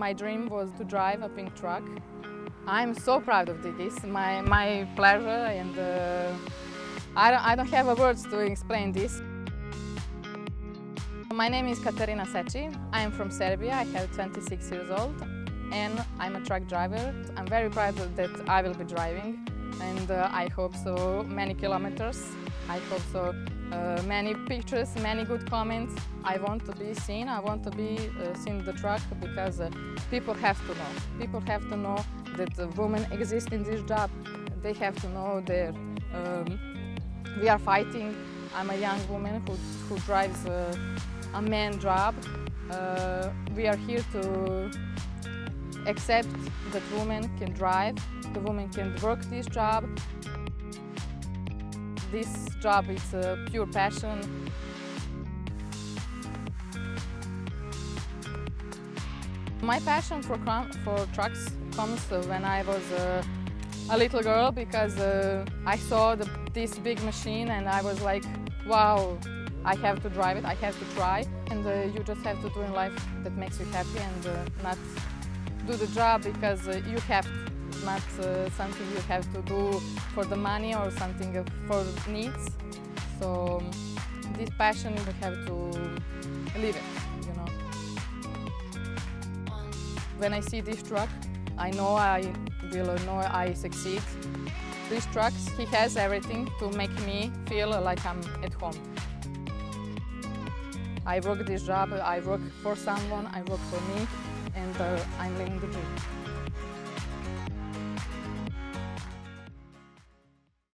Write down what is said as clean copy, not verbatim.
My dream was to drive a pink truck. I'm so proud of this, my pleasure, and I don't have words to explain this. My name is Katarina Seci. I am from Serbia. I have 26 years old and I'm a truck driver. I'm very proud that I will be driving, and I hope so many kilometers. I hope so many pictures, many good comments. I want to be seen. I want to be seen the truck, because people have to know. People have to know that women exist in this job. They have to know that we are fighting. I'm a young woman who drives a man job. We are here to accept that women can drive, the women can work this job. This job is a pure passion. My passion for trucks comes when I was a little girl, because I saw this big machine and I was like, wow, I have to drive it, I have to try. And you just have to do in life that makes you happy, and not do the job because you have to. Not something you have to do for the money or something for needs. So this passion, you have to live it, you know. When I see this truck, I know I will know I succeed. These trucks, he has everything to make me feel like I'm at home. I work this job, I work for someone, I work for me, and I'm living the dream.